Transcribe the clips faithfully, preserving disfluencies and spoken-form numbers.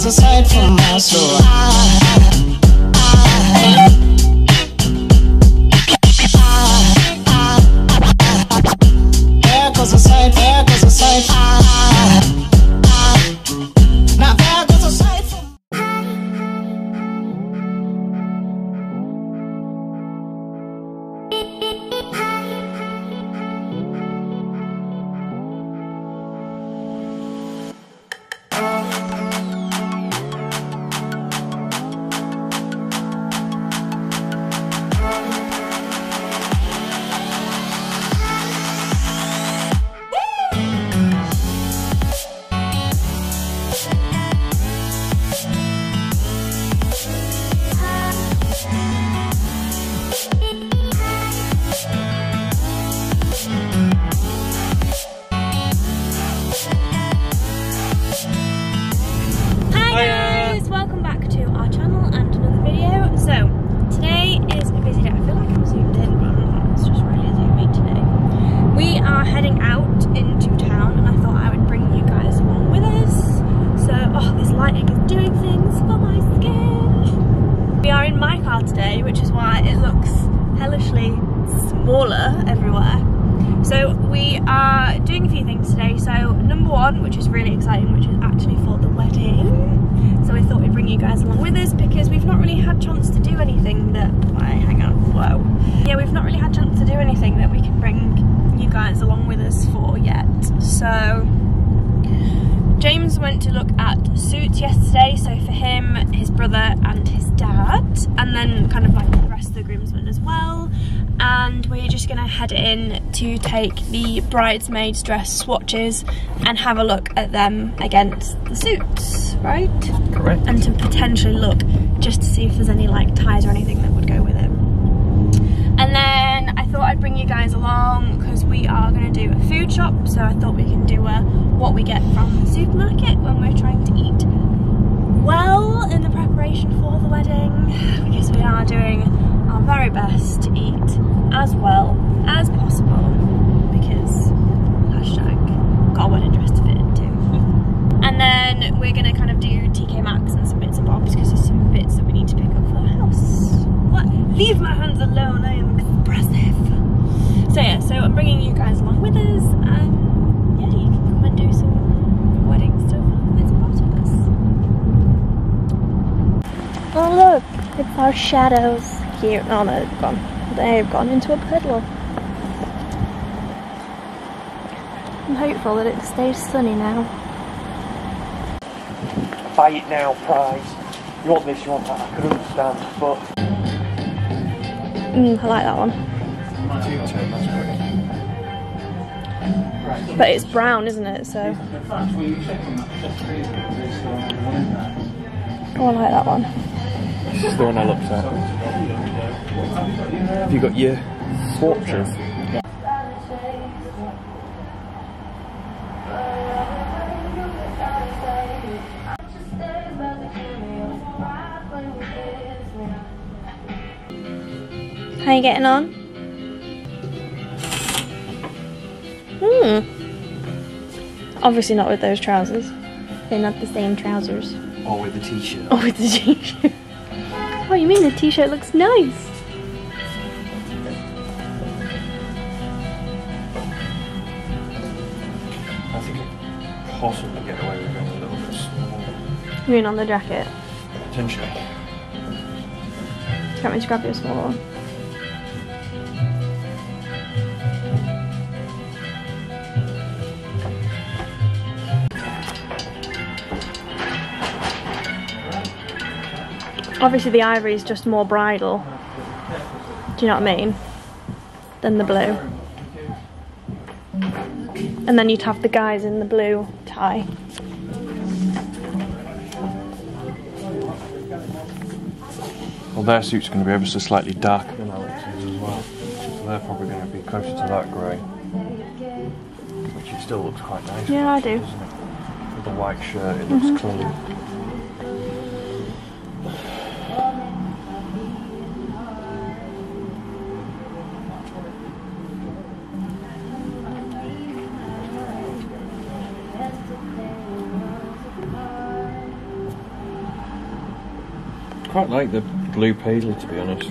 miles aside from us, so I, I, I cause it's safe, yeah, cause it's safe. Ah, ah, ah. Not bad, cause it's safe. Went to look at suits yesterday, so for him, his brother and his dad, and then kind of like the rest of the groomsmen as well. And we're just gonna head in to take the bridesmaid's dress swatches and have a look at them against the suits, right? Correct. And to potentially look just to see if there's any like ties or anything that would go with it. And then I thought I'd bring you guys along because we are going to do a food shop, so I thought we can do a what we get from the supermarket when we're trying to eat well in the preparation for the wedding, because we are doing our very best to eat as well as possible, because hashtag got a wedding dress to fit into. And then we're going to kind of do T K Maxx and some bits and bobs because there's some bits that we need to pick up for the house. What? Leave my hands alone, I am expressive. So yeah, so I'm bringing you guys along with us, and yeah, you can come and do some wedding stuff with us. Oh look, it's our shadows here. Oh no, they've gone. They've gone into a puddle. I'm hopeful that it stays sunny now. Buy it now, prize. You want this, you want that, I could understand, but... Mm, I like that one. But it's brown, isn't it? So. Oh, I like that one. This is the one I looked at. Have you got your swatches? How are you getting on? Hmm. Obviously not with those trousers. They're not the same trousers. Or with the t-shirt. Or with the t-shirt. Oh, you mean the t-shirt looks nice? I think I could possibly get away with it a little bit smaller. You mean on the jacket? Potentially. Can't we just grab you a smaller one? Obviously the ivory is just more bridal, do you know what I mean, than the blue. And then you'd have the guys in the blue tie. Well, their suit's going to be ever so slightly darker than Alex's as well, so they're probably going to be closer to that grey, which it still looks quite nice. Yeah, I do. With the white shirt, it looks mm-hmm. clean. quite like the blue paisley, to be honest.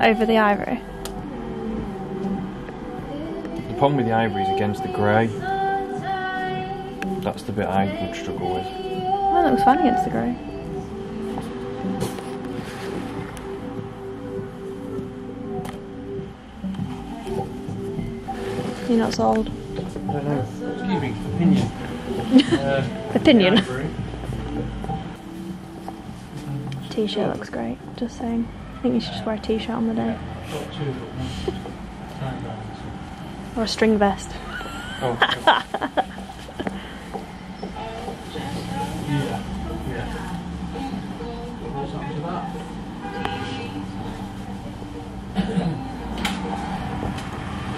Over the ivory? The problem with the ivory is against the grey. That's the bit I would struggle with. Oh, that was fine against the grey. You're not sold? I don't know. Excuse me, opinion. uh, opinion. T-shirt looks great, just saying. I think you should just wear a t-shirt on the day. Or a string vest. Oh. Yeah, yeah. What's up to that?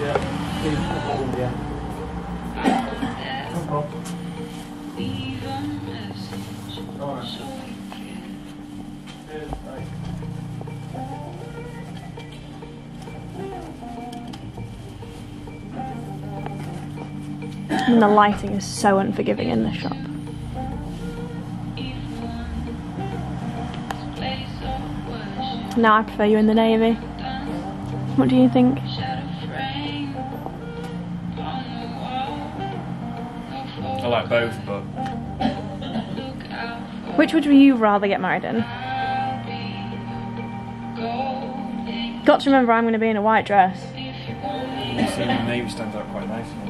Yeah. And the lighting is so unforgiving in this shop. Now I prefer you in the navy. What do you think? I like both, but... Which would you rather get married in? Got to remember I'm going to be in a white dress. You see, the navy stands out quite nicely.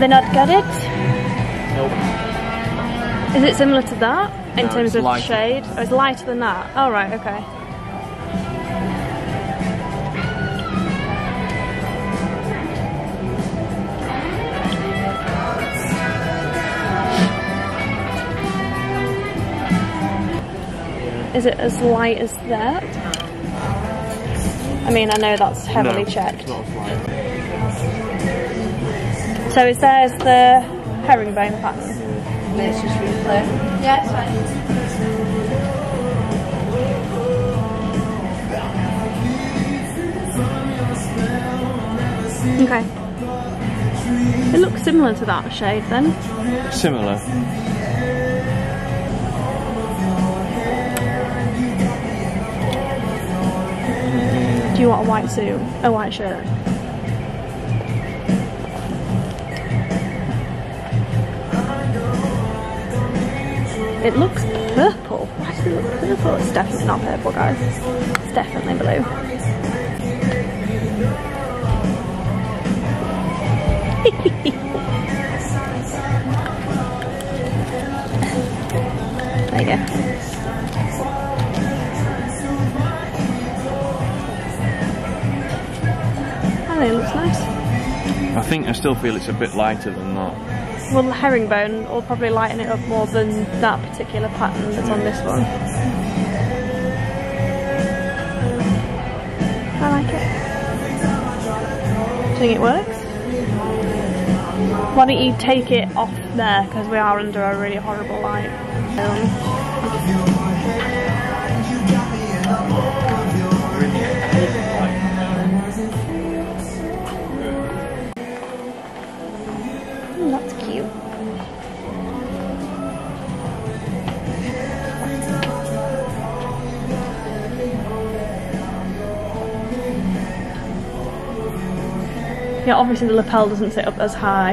They not got it? Nope. Is it similar to that in no, terms of lighter. Shade? Oh, it's lighter than that. Oh right, okay. Is it as light as that? I mean, I know that's heavily no, checked. It's not as light. So is there's the herringbone pattern? It's just really clear. Yeah, it's fine. Okay. It looks similar to that shade then. Similar. Do you want a white suit? A white shirt? It looks purple. Why does it look purple? It's definitely not purple, guys. It's definitely blue. There you go. It looks nice. I think I still feel it's a bit lighter than that. Well, the herringbone will probably lighten it up more than that particular pattern that's on this one. I like it. Do you think it works? Why don't you take it off there, because we are under a really horrible light. Um, Yeah, obviously the lapel doesn't sit up as high,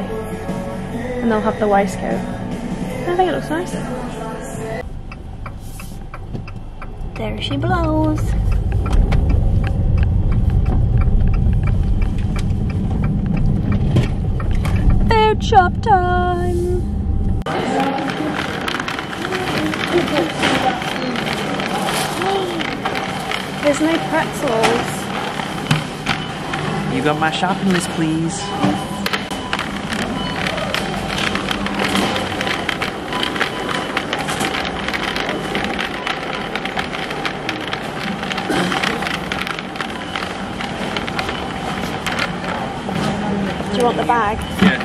and they'll have the waistcoat. I think it looks nice. There she blows. Food shop time. There's no pretzels. You got my shopping list, please. Do you want the bag? Yeah.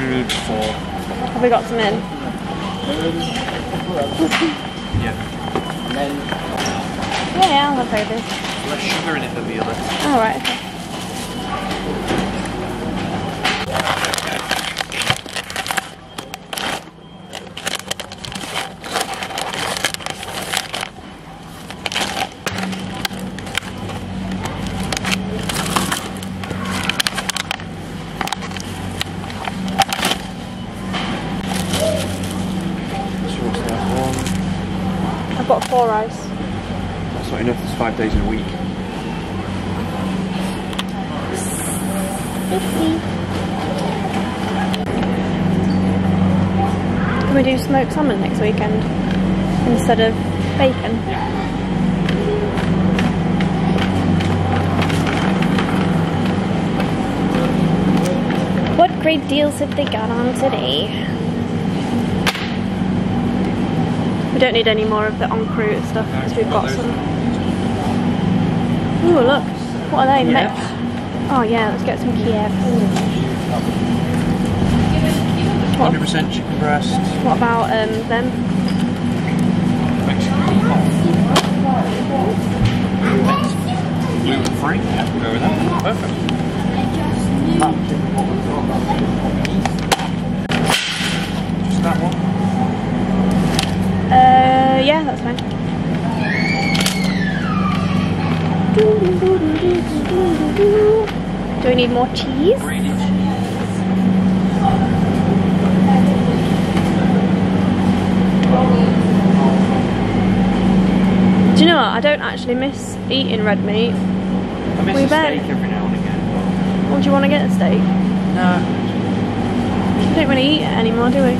food for... Have we got some in? Yeah. Yeah, yeah, I'll have like this. Less sugar in it than the other. Oh, right, okay. I've got four rice. That's not enough, it's five days in a week. Can we do smoked salmon next weekend instead of bacon? Yeah. What great deals have they got on today? We don't need any more of the en croûte stuff because no, we've got some. Ooh, look. What are they? Yeah. Oh yeah, let's get some Kiev. one hundred percent chicken breast. What about um, them? Gluten free. Yeah, we'll go with that. Perfect. Just that one. Uh, yeah, that's fine. Do we need more cheese? Do you know what? I don't actually miss eating red meat. I miss we a bet. steak every now and again. Well, do you want to get a steak? No. We don't really eat it anymore, do we?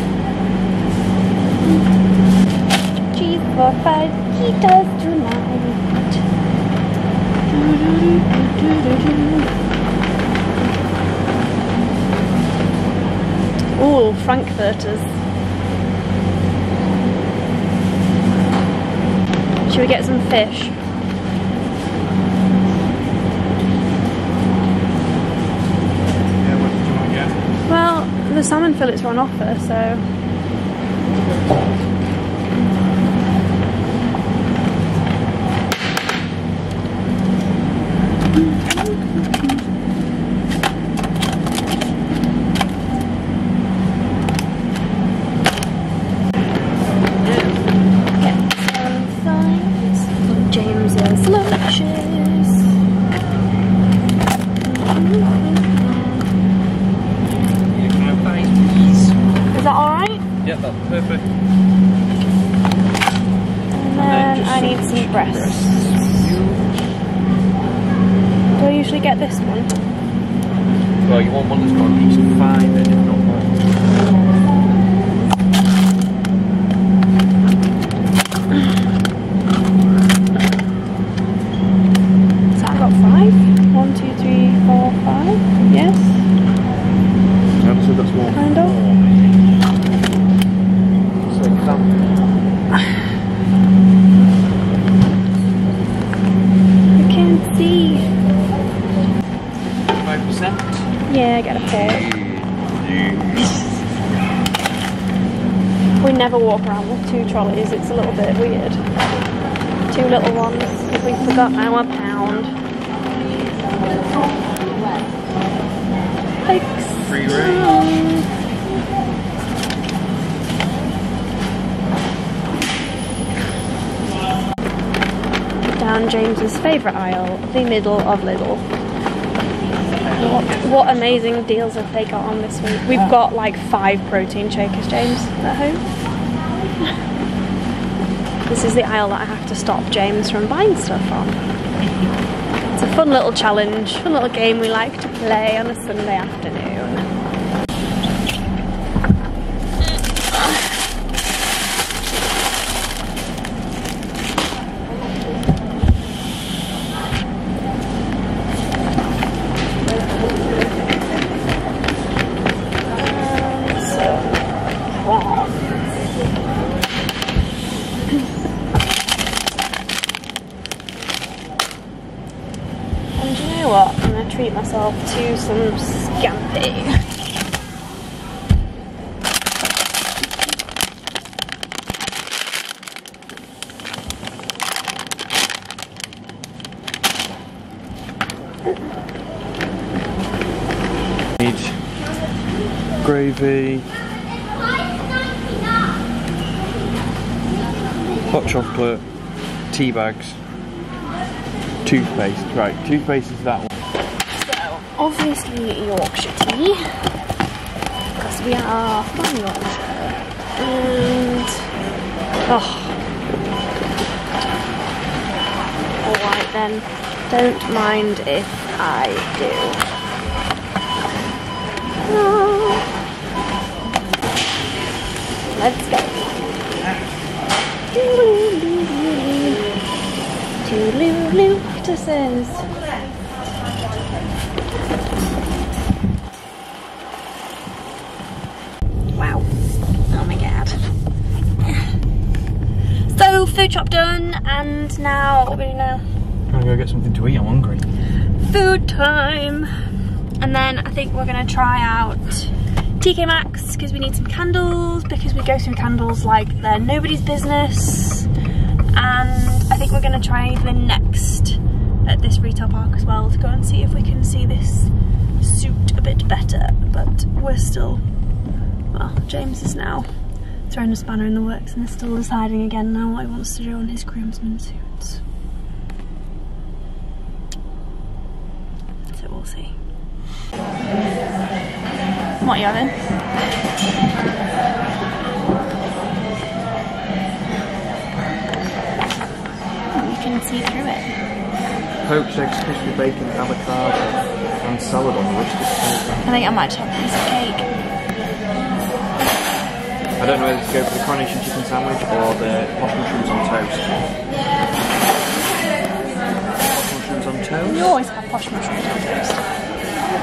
Cheese for five kitos tonight. Ooh, frankfurters. Should we get some fish? Yeah, what did you want to get? Well, the salmon fillets were on offer, so... Trolleys, it's a little bit weird. Two little ones, we forgot our pound. Thanks. Free range. Down James's favourite aisle, the middle of Lidl. What, what amazing deals have they got on this week? We've got like five protein shakers, James, at home. This is the aisle that I have to stop James from buying stuff on. It's a fun little challenge, fun little game we like to play on a Sunday afternoon. Treat myself to some scampi. Need gravy, hot chocolate, tea bags, toothpaste. Right, toothpaste is that one. So, obviously Yorkshire tea, because we are from Yorkshire. And, oh, alright then, don't mind if I do. Oh. Let's go. Toodaloo-loo-loo, this is. Wow, oh my god. So, food shop done, and now what are we doing now? I'm gonna go get something to eat, I'm hungry. Food time! And then I think we're gonna try out T K Maxx because we need some candles, because we go through candles like they're nobody's business. And I think we're gonna try the Next at this retail park as well to go and see if we can see this suit a bit better. But we're still, well, James is now throwing a spanner in the works and is still deciding again now what he wants to do on his groomsmen suits. So we'll see. What are you having? Oh, you can see through it. Poached eggs, crispy bacon, avocado, and salad on the wrist. I think I might just have a piece of cake. I don't know whether to go for the Carnation chicken sandwich or the hot mushrooms on toast. Hot mushrooms on toast? You always have posh mushrooms on toast.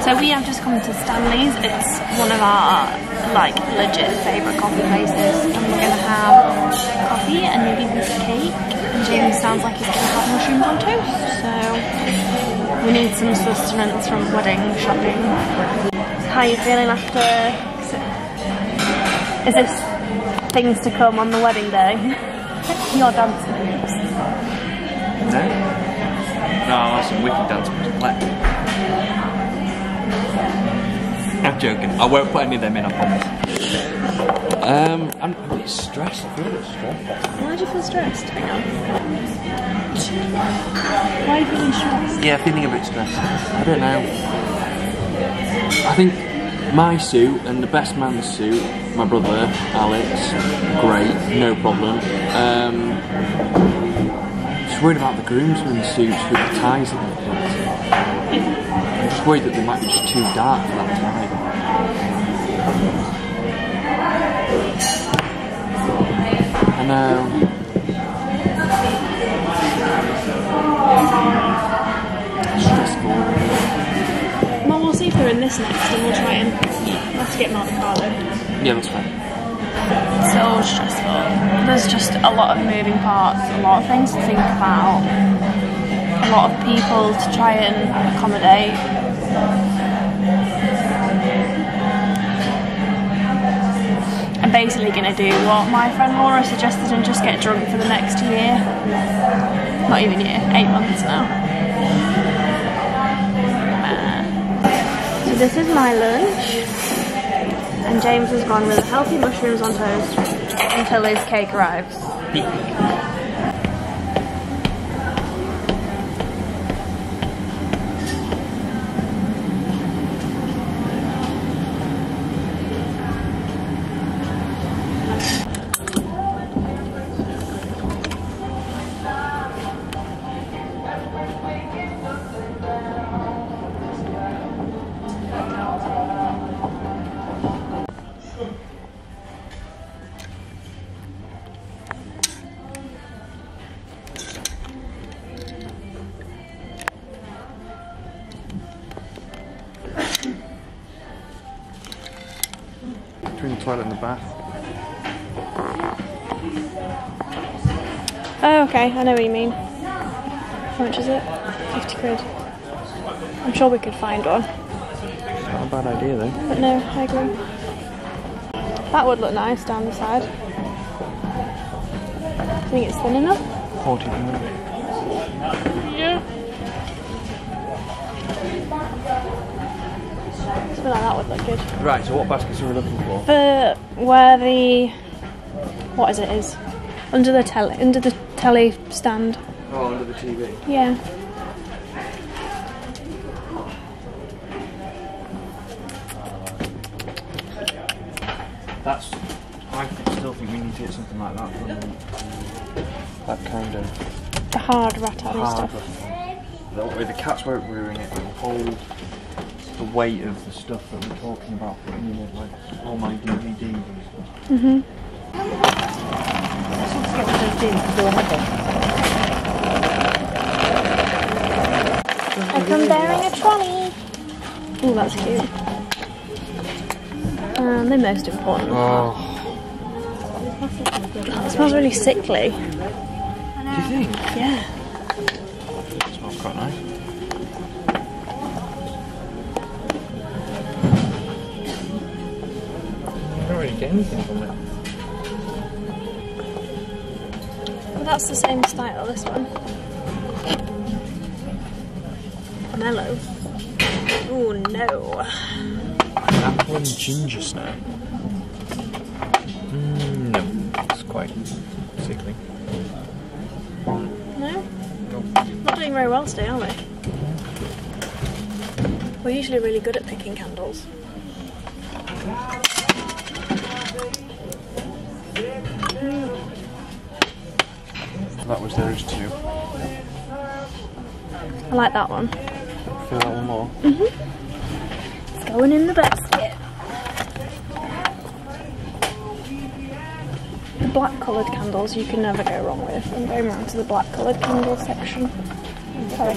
So we have just come to Stanley's. It's one of our like legit favourite coffee places, and we're gonna have coffee and maybe this cake. And James sounds like he's gonna have mushrooms on toast, so we need some sustenance from wedding shopping. How are you feeling after? Is this things to come on the wedding day? Your dance moves. No. No, I have some wicked dance moves left. I'm joking. I won't put any of them in, I promise. Um, I'm a bit stressed. I feel a bit stressed. Why do you feel stressed? Hang on. Why are you feeling stressed? Yeah, feeling a bit stressed. I don't know. I think my suit and the best man's suit, my brother, Alex, great, no problem. Um, I'm just worried about the groomsmen's suits with the ties that they've got. I'm just worried that they might be just too dark for that time. I know. It's stressful. Well, we'll see if they're in this next and we'll try and... Let's get Monte Carlo. Yeah, that's fine. It's so stressful. There's just a lot of moving parts, a lot of things to think about. A lot of people to try and accommodate. I'm basically going to do what my friend Laura suggested and just get drunk for the next year. Not even year, eight months now. Uh, so this is my lunch. And James has gone with healthy mushrooms on toast until his cake arrives. Toilet in the bath. Oh, okay, I know what you mean. How much is it? fifty quid. I'm sure we could find one. It's not a bad idea though. But no, I agree. That would look nice down the side. Do you think it's thin enough? forty minutes. Yeah. Something like that would look good. Right, so what baskets are we looking for? For where the, what is it is? Under the telly, under the telly stand. Oh, under the T V? Yeah. That's, I still think we need to get something like that from that kind of... The hard rat-alley stuff. That way the cats won't ruin it, it'll hold the weight of the stuff that we're talking about putting in it, like all my D V Ds and stuff. Mm-hmm. I come bearing a trolley! Oh, that's cute. Um, the most important. Oh. Oh, it smells really sickly. Do you think? Yeah. It smells quite nice. I don't really get anything from it. Well, that's the same style, this one. Mellow. Oh no. Apple and ginger snap. Mm, no, it's quite sickly. No? Not doing very well today, are we? We're usually really good at picking candles. That was theirs too. I like that one. Feel that one more? Mm-hmm. Going in the basket. The black coloured candles you can never go wrong with. I'm going round to the black coloured candle section. Sorry.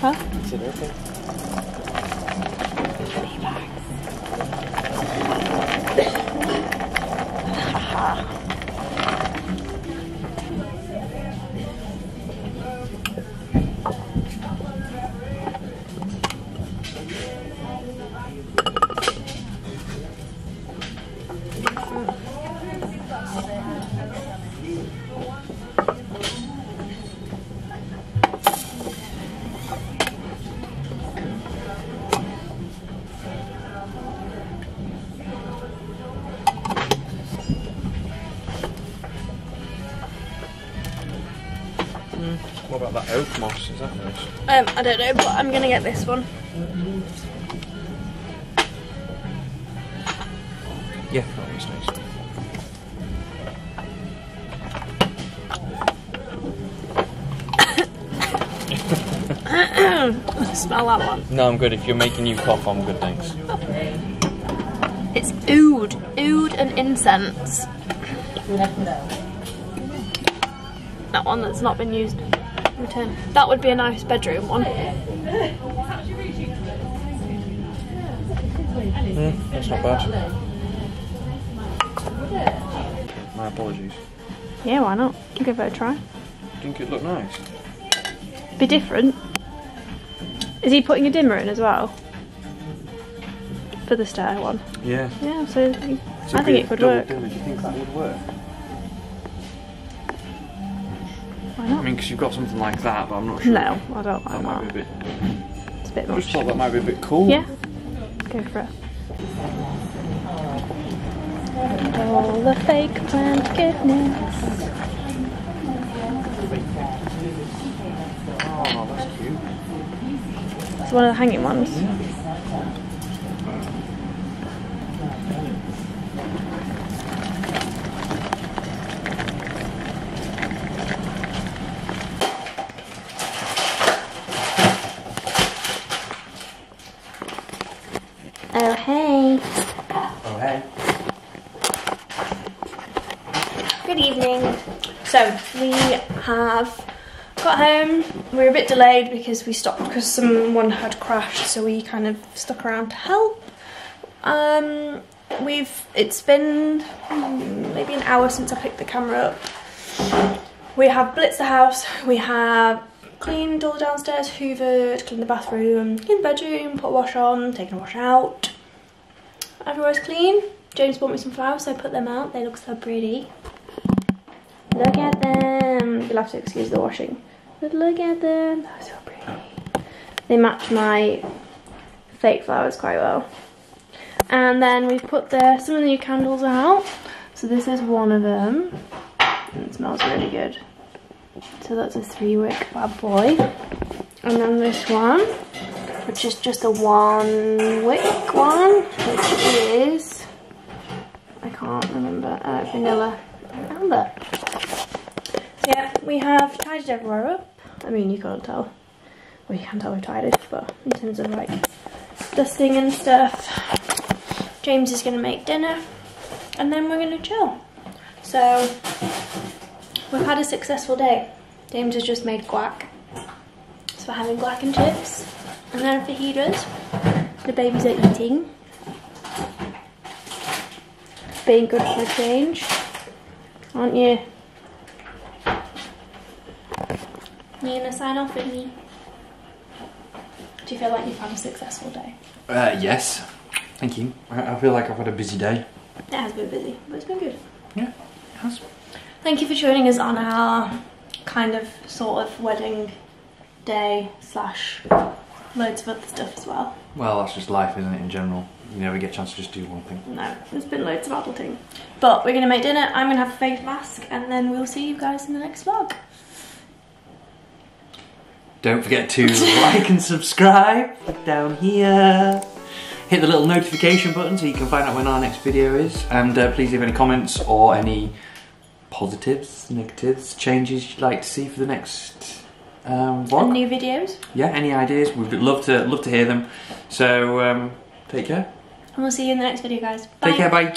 Huh? Is it open? Three What about that oak moss? Is that nice? Um, I don't know, but I'm gonna get this one. Yeah, that looks nice. Smell that one. No, I'm good. If you're making you cough, I'm good, thanks. It's oud. Oud and incense. That one that's not been used. Return. That would be a nice bedroom one. Mm, that's not bad. My apologies. Yeah, why not? Give it a try. I think it looked nice. Be different. Is he putting a dimmer in as well? For the stair one? Yeah. Yeah, so I think it could work. Do you think that would work? Why not? I mean, because you've got something like that, but I'm not sure. No, I don't like that. That might be a bit... It's a bit much. I just thought that might be a bit cool. Yeah. Go for it. And all the fake plant goodness. Oh, that's cute. It's one of the hanging ones. Oh, hey. Oh, hey. Good evening. So, we have got home. We were a bit delayed because we stopped because someone had crashed, so we kind of stuck around to help. Um, we've it's been maybe an hour since I picked the camera up. We have blitzed the house. We have cleaned all the downstairs, hoovered, cleaned the bathroom, cleaned the bedroom, put a wash on, taken a wash out. Everywhere's clean. James bought me some flowers, so I put them out. They look so pretty. Look at them. You'll have to excuse the washing. But look at them, that was so pretty. They match my fake flowers quite well. And then we've put the, some of the new candles out. So this is one of them. And it smells really good. So that's a three wick bad boy. And then this one, which is just a one wick one, which is, I can't remember, uh, vanilla and amber. Yeah, we have tidied everywhere up. I mean, you can't tell. Well, you can tell we've tidied, but in terms of like dusting and stuff, James is going to make dinner and then we're going to chill. So we've had a successful day. James has just made guac. So we're having guac and chips. And then fajitas. The babies are eating. Being good for a change, aren't you? You're gonna sign off with me. Do you feel like you've had a successful day? Uh, yes. Thank you. I, I feel like I've had a busy day. It has been busy, but it's been good. Yeah, it has. Thank you for joining us on our kind of sort of wedding day slash loads of other stuff as well. Well, that's just life, isn't it, in general? You never get a chance to just do one thing. No, there's been loads of adulting. But we're going to make dinner, I'm going to have a face mask, and then we'll see you guys in the next vlog. Don't forget to like and subscribe down here. Hit the little notification button so you can find out when our next video is. And uh, please leave any comments or any positives, negatives, changes you'd like to see for the next um, vlog. And new videos. Yeah, any ideas. We'd love to, love to hear them. So, um, take care. And we'll see you in the next video, guys. Bye. Take care, bye.